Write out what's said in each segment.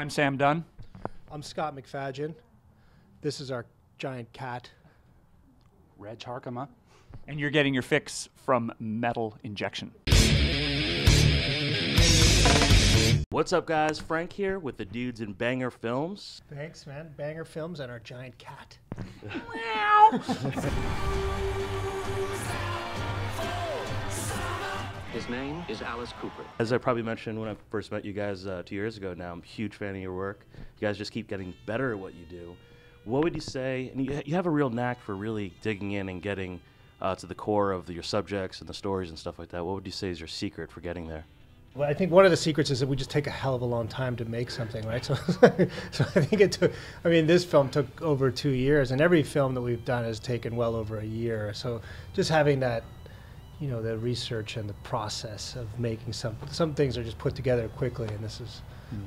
I'm Sam Dunn. I'm Scott McFadden. This is our giant cat, Reg Harkema. And you're getting your fix from Metal Injection. What's up, guys? Frank here with the dudes in Banger Films. Thanks, man. Banger Films and our giant cat. Wow! His name is Alice Cooper. As I probably mentioned when I first met you guys 2 years ago now, I'm a huge fan of your work. You guys just keep getting better at what you do. What would you say, and you have a real knack for really digging in and getting to the core of your subjects and the stories and stuff like that. What would you say is your secret for getting there? Well, I think one of the secrets is that we just take a hell of a long time to make something, right? So I think it took, I mean, this film took over 2 years, and every film that we've done has taken well over a year. So just having that, you know, the research and the process of making some things are just put together quickly, and this is,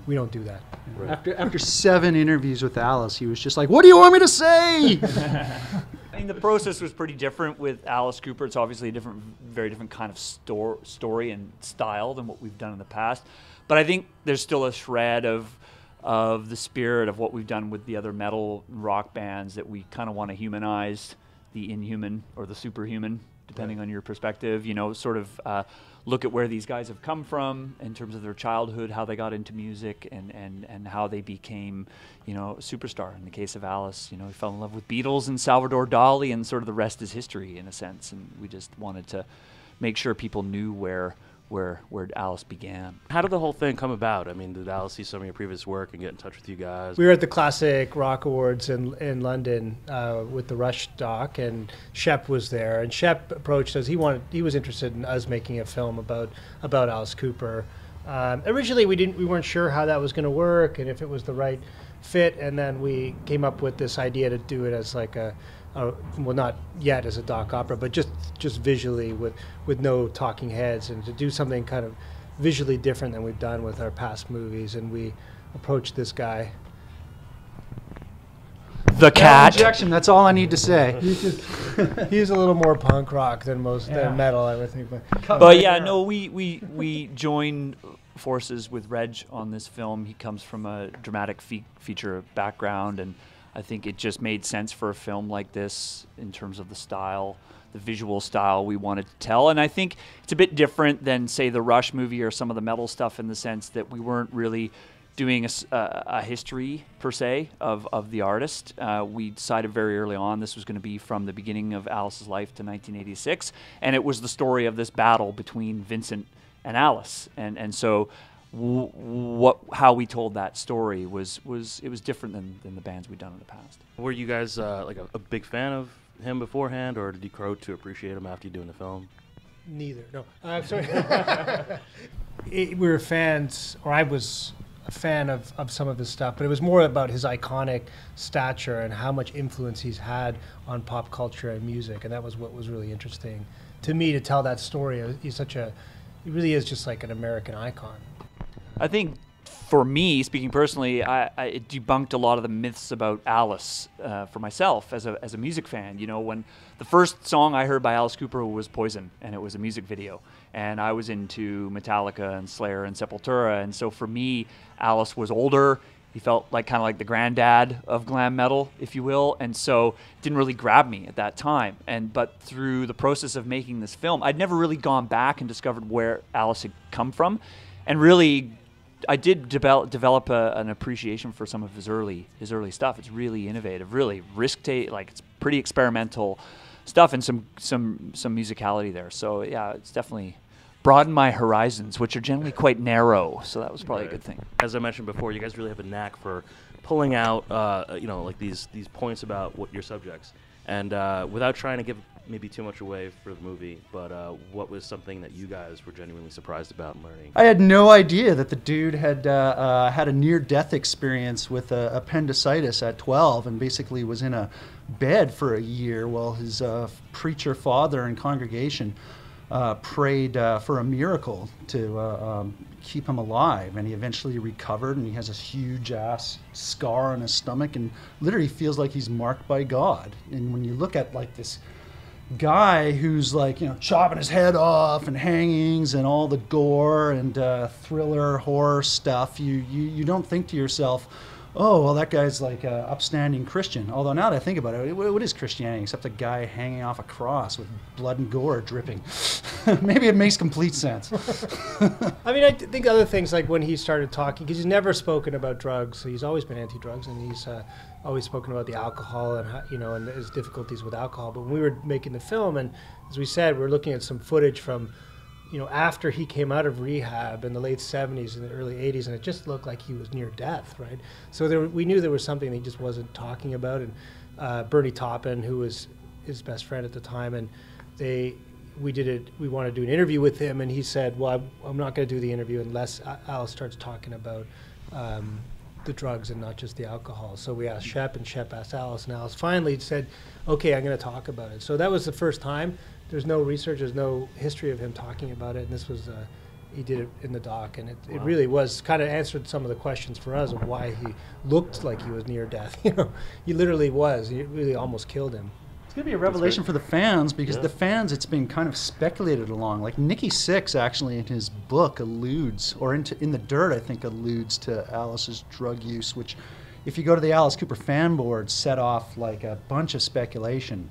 we don't do that. Right. After 7 interviews with Alice, he was just like, what do you want me to say? I mean, the process was pretty different with Alice Cooper. It's obviously a different, very different kind of story and style than what we've done in the past. But I think there's still a shred of the spirit of what we've done with the other metal rock bands, that we kind of want to humanize the inhuman or the superhuman, depending on your perspective, you know, sort of look at where these guys have come from in terms of their childhood, how they got into music, and how they became, you know, a superstar. In the case of Alice, you know, he fell in love with Beatles and Salvador Dali, and sort of the rest is history in a sense. And we just wanted to make sure people knew where Alice began. How did the whole thing come about? I mean, did Alice see some of your previous work and get in touch with you guys? We were at the Classic Rock Awards in London with the Rush doc, and Shep was there. And Shep approached us. He was interested in us making a film about Alice Cooper. Originally, we weren't sure how that was going to work and if it was the right fit. And then we came up with this idea to do it as like a well, not yet as a doc opera, but just visually with no talking heads, and to do something kind of visually different than we've done with our past movies. And we approached this guy, the cat. Injection. That's all I need to say. He's a little more punk rock than than metal, I would think. But yeah, no, we joined forces with Reg on this film. He comes from a dramatic feature background, and I think it just made sense for a film like this in terms of the style, the visual style we wanted to tell. And I think it's a bit different than, say, the Rush movie or some of the metal stuff, in the sense that we weren't really doing a history, per se, of the artist. We decided very early on this was going to be from the beginning of Alice's life to 1986, and it was the story of this battle between Vincent and Alice. And so how we told that story was different than the bands we'd done in the past. Were you guys like a big fan of him beforehand, or did you grow to appreciate him after you doing the film? Neither. No, I'm sorry. We were fans, or I was a fan of some of his stuff, but it was more about his iconic stature and how much influence he's had on pop culture and music, and that was what was really interesting to me, to tell that story. He's such a, he really is just like an American icon. I think, for me, speaking personally, it debunked a lot of the myths about Alice for myself as a music fan. You know, when the first song I heard by Alice Cooper was Poison, and it was a music video. And I was into Metallica and Slayer and Sepultura, and so for me, Alice was older. He felt like kind of like the granddad of glam metal, if you will, and so it didn't really grab me at that time. But through the process of making this film, I'd never really gone back and discovered where Alice had come from, and really, I did develop an appreciation for some of his early stuff. It's really innovative, really risk-take, like it's pretty experimental stuff, and some musicality there. So yeah, it's definitely broadened my horizons, which are generally quite narrow. So that was probably a good thing. As I mentioned before, you guys really have a knack for pulling out, you know, like these points about what your subjects, and without trying to give maybe too much away for the movie, but what was something that you guys were genuinely surprised about and learning? I had no idea that the dude had had a near-death experience with appendicitis at 12, and basically was in a bed for a year while his preacher father and congregation prayed for a miracle to keep him alive, and he eventually recovered, and he has this huge ass scar on his stomach and literally feels like he's marked by God. And when you look at like this guy who's like, you know, chopping his head off and hangings and all the gore and thriller horror stuff, you don't think to yourself, oh, well, that guy's like an upstanding Christian. Although now that I think about it, what is Christianity except a guy hanging off a cross with blood and gore dripping? Maybe it makes complete sense. I mean, I think other things like when he started talking, because he's never spoken about drugs. So he's always been anti-drugs, and he's always spoken about the alcohol and, you know, and his difficulties with alcohol. But when we were making the film, and as we said, we're looking at some footage from, you know, after he came out of rehab in the late 70s and the early 80s, and it just looked like he was near death, right? So there, we knew there was something that he just wasn't talking about. And Bernie Taupin, who was his best friend at the time, and we wanted to do an interview with him, and he said, well, I'm not going to do the interview unless Alice starts talking about the drugs and not just the alcohol. So we asked Shep, and Shep asked Alice, and Alice finally said, okay, I'm going to talk about it. So that was the first time. There's no research, there's no history of him talking about it, and this was, he did it in the doc, and it really was, kind of answered some of the questions for us of why he looked like he was near death, you know. He literally was, it really almost killed him. It's going to be a revelation for the fans, because the fans, it's been kind of speculated along. Like Nikki Sixx actually in his book alludes, or in The Dirt I think alludes to Alice's drug use, which if you go to the Alice Cooper fan board, set off like a bunch of speculation.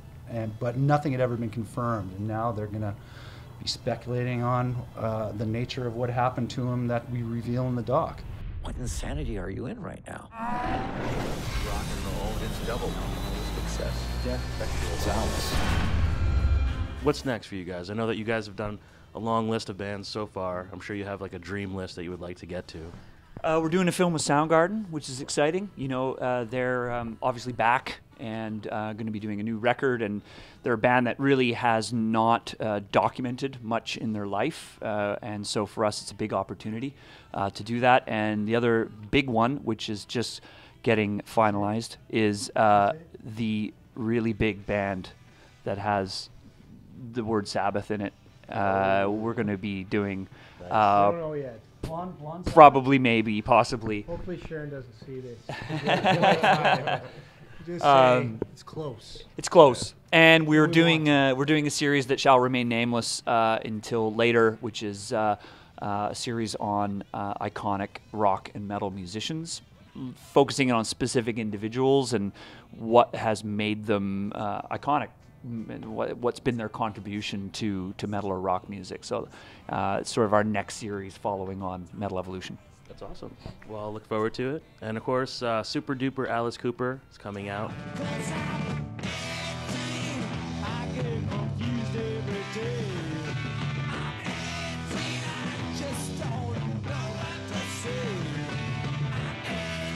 But nothing had ever been confirmed, and now they're going to be speculating on the nature of what happened to him that we reveal in the doc. What insanity are you in right now? Rock and roll, it's double. Success, death, it's Alice. What's next for you guys? I know that you guys have done a long list of bands so far. I'm sure you have like a dream list that you would like to get to. We're doing a film with Soundgarden, which is exciting. You know, they're obviously back and going to be doing a new record, and they're a band that really has not documented much in their life, and so for us it's a big opportunity to do that. And the other big one, which is just getting finalized, is the really big band that has the word Sabbath in it. We're going to be doing... I don't know yet. Blonde probably, maybe, possibly. Hopefully Sharon doesn't see this. Just saying, it's close. It's close, and we're doing a series that shall remain nameless until later, which is a series on iconic rock and metal musicians, focusing on specific individuals and what has made them iconic. What's been their contribution to metal or rock music. So it's sort of our next series following on Metal Evolution. That's awesome. Well, I'll look forward to it. And of course, Super Duper Alice Cooper is coming out.